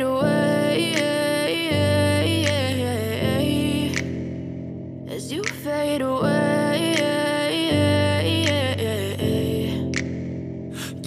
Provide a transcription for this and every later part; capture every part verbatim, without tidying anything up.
away, as you fade away.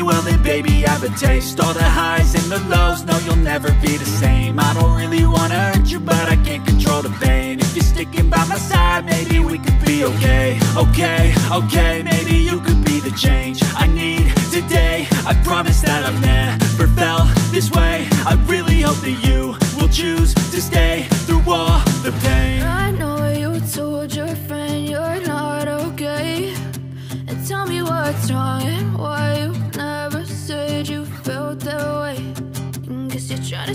Well then baby I have a taste. All the highs and the lows, no, you'll never be the same. I don't really wanna hurt you, but I can't control the pain. If you're sticking by my side, maybe we could be okay. Okay, okay, maybe you could be the change I need today. I promise that I've never felt this way. I really hope that you will choose to stay through all the pain. I know you told your friend you're not okay, and tell me what's wrong and why you never said you felt that way. You're trying to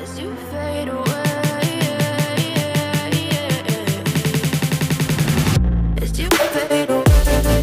as you fade away, as you fade away.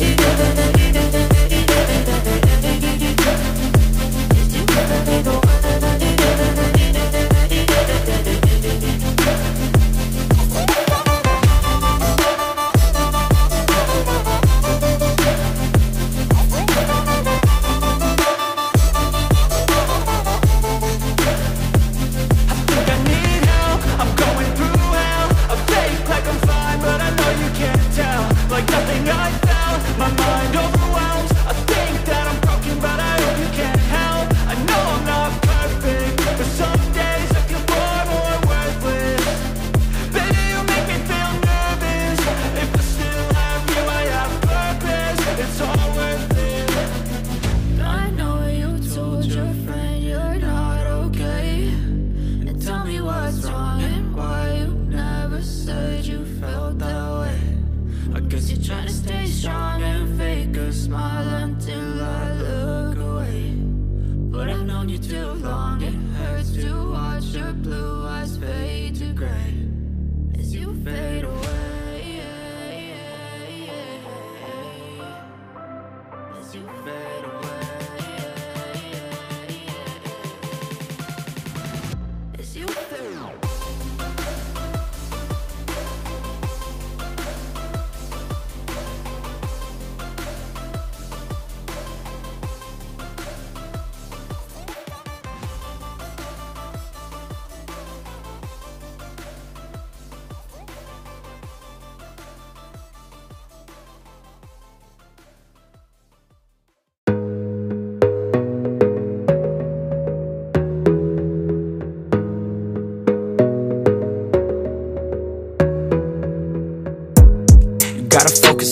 Gotta focus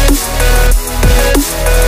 We'll be right back.